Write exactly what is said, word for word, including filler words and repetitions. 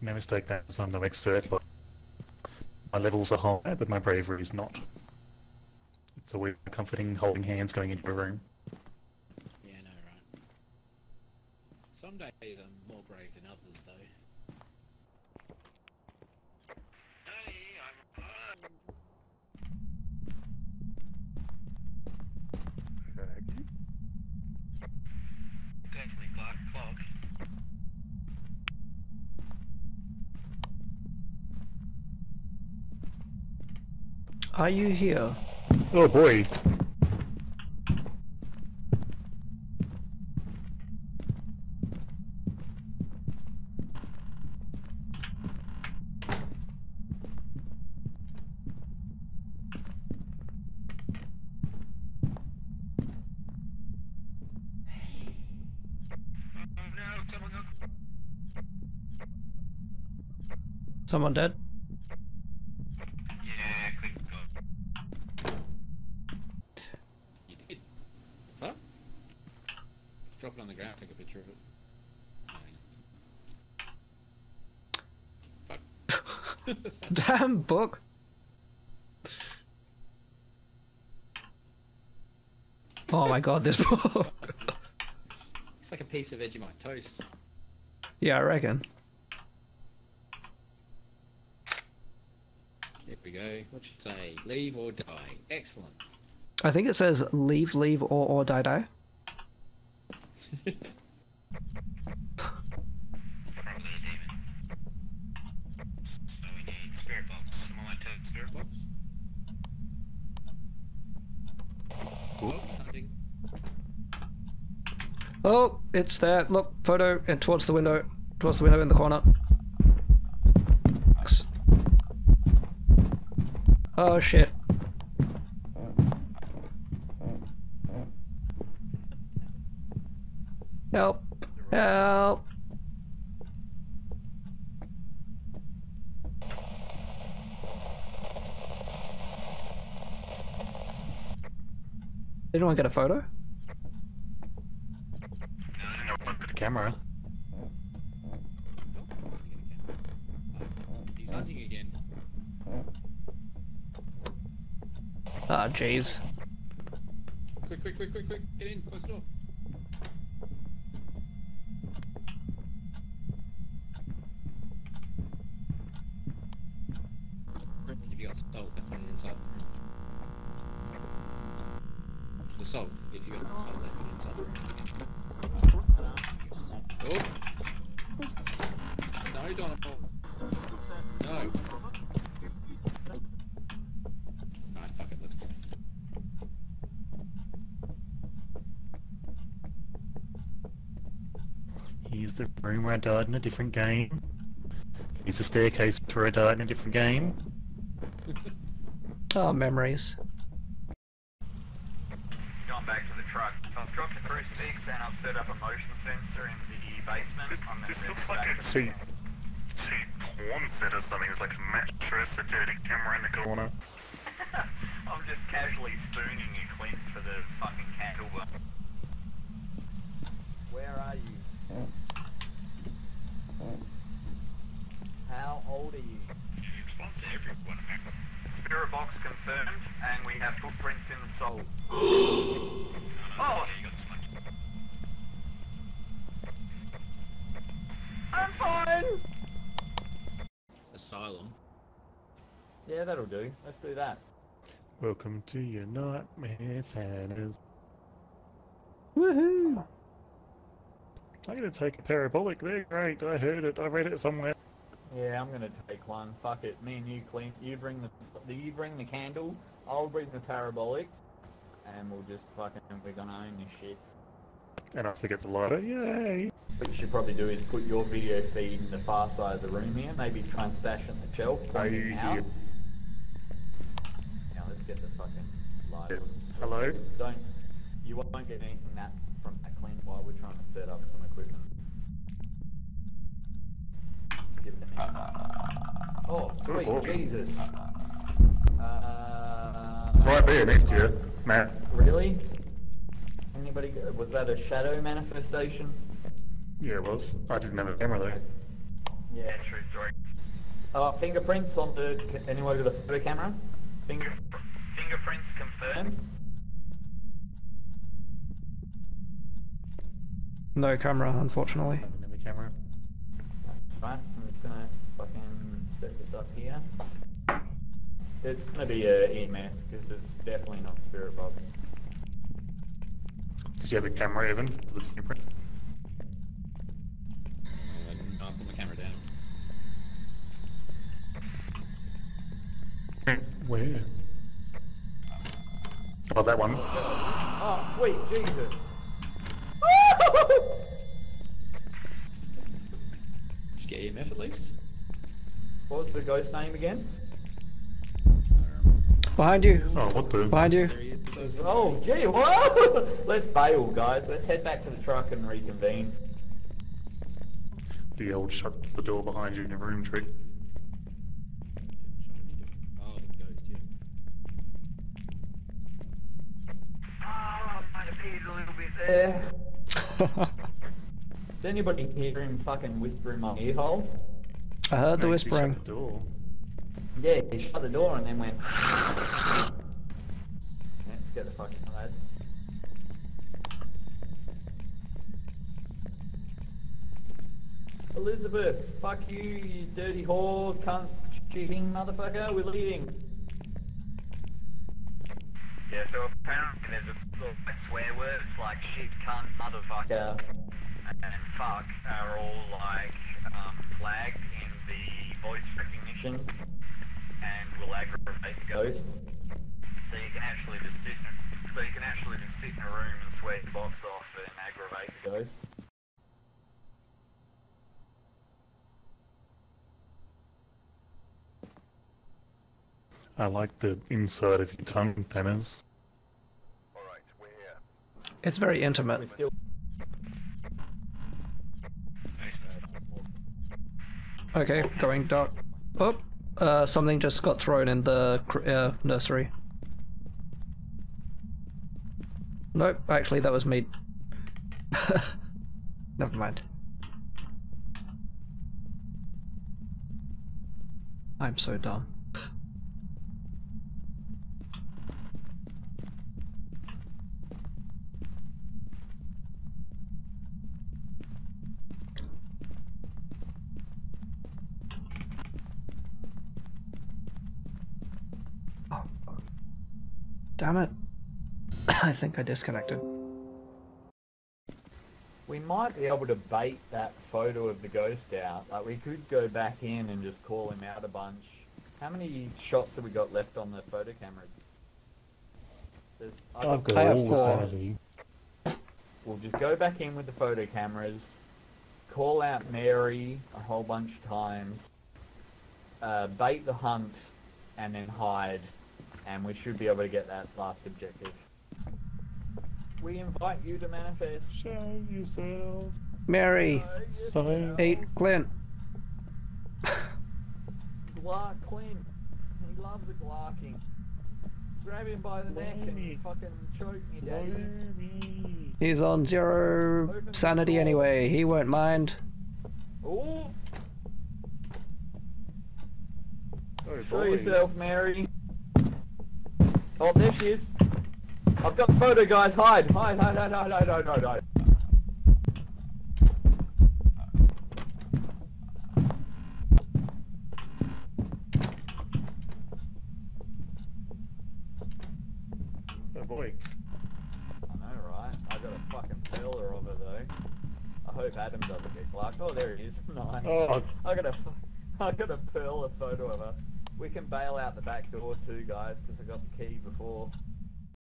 My mistake, that's I'm no expert, but my levels are high, but my bravery is not. So we're comforting, holding hands, going into a room. Yeah, no, right. Some days I'm more brave than others, though. Hey, I'm fine. Okay. Definitely Clark Clock. Are you here? Oh boy. Someone dead? Drop it on the ground, take a picture of it. Fuck. Damn book! Oh my god, this book! It's like a piece of Vegemite toast. Yeah, I reckon. There we go. What should say? Leave or die. Excellent. I think it says leave, leave, or, or die, die. Probably a demon. So we need spirit box. Someone want to take spirit box? Cool. Oh, something. Oh, it's there. Look, photo, and towards the window. Towards the window in the corner. Oh shit. Help! Help! Did anyone get a photo? No, no one got a camera. He's hunting again. Ah, jeez. Quick, quick, quick, quick, quick! Get in, close the door. Salt, that's put it inside the, the salt, if you got salt, that's put it inside the room. Oh! No, Donovan. No. Alright, fuck it, let's go. Here's the room where I died in a different game. Here's the staircase where I died in a different game. Oh, memories. Gone back to the truck. I've dropped the crucifix and I've set up a motion sensor in the basement. This, I'm this looks like a cheap, cheap porn set or something. It's like a mattress, a dirty camera in the corner. I'm just casually spooning you, Clint, for the fucking candle burn. Where are you? How old are you? Everyone. Spirit box confirmed, and we have footprints in the soul. Oh! Oh. I'm fine! Asylum. Yeah, that'll do. Let's do that. Welcome to your nightmare, Thanners. Woohoo! I'm gonna take a parabolic. They're great. I heard it. I read it somewhere. Yeah, I'm gonna take one. Fuck it. Me and you, Clint. You bring the, you bring the candle. I'll bring the parabolic, and we'll just fucking. We're gonna own this shit. And I forget the lighter. Yay! What you should probably do is put your video feed in the far side of the room here. Maybe try and stash it in the shelf. Are you here? Now let's get the fucking lighter. Hello. Don't. You won't get anything that from that, Clint, while we're trying to set up some equipment. Oh, sweet oh, Jesus. Uh, right there next to you, Matt. Really? Anybody? Go? Was that a shadow manifestation? Yeah, it was. I didn't have a camera though. Yeah, true story. Uh, fingerprints on the, anyone with a photo camera? Finger, fingerprints confirmed. No camera, unfortunately. No camera. That's right, I'm just gonna fucking set this up here. It's gonna be an E M F, because it's definitely not Spirit Box. Did you have a camera, Evan, for the fingerprint? No, I put my camera down. Where? Oh, that one. Oh, sweet Jesus. Just get E M F at least. What was the ghost name again? Behind you. Oh, what the? Behind you. Oh, gee, whoa! Let's bail, guys. Let's head back to the truck and reconvene. The old shuts the door behind you in a room trick. Yeah. Did anybody hear him fucking whisper in my ear hole? I heard the whispering. He shut the door. Yeah, he shut the door and then went. Let's get the fucking lads. Elizabeth, fuck you, you dirty whore, cunt, cheating motherfucker, we're leaving. Yeah, so apparently there's a sort of swear words like shit, cunt, motherfucker, yeah. and, and fuck are all like um, flagged in the voice recognition and will aggravate the ghost. So you can actually just sit in, so you can actually just sit in a room and swear the box off and aggravate the ghost. I like the inside of your tongue, Thanners. Alright, we're here. It's very intimate. We're still... Okay, going dark. Oh, uh, something just got thrown in the uh, nursery. Nope, actually that was me. Never mind. I'm so dumb. Damn it. I think I disconnected. We might be able to bait that photo of the ghost out. Like, we could go back in and just call him out a bunch. How many shots have we got left on the photo cameras? There's, I've, I've got I have all four. This we'll just go back in with the photo cameras, call out Mary a whole bunch of times, uh, bait the hunt, and then hide. And we should be able to get that last objective. We invite you to manifest. Show yourself. Mary. Show yourself. Eight Clint. Glark Clint. He loves the glarking. Grab him by the neck and fucking choke me, daddy. He's on zero Open sanity anyway. He won't mind. Ooh. Oh, show boy. yourself, Mary. Oh, there she is. I've got the photo, guys. Hide, hide, hide, hide, hide, hide, hide, hide, hide. Oh boy. I know, right? I got a fucking pillar of her though. I hope Adam doesn't get blocked. Oh, there he is. Nice. Oh. I got a, I got a pearl of photo of her. We can bail out the back door too, guys, because I got the key before.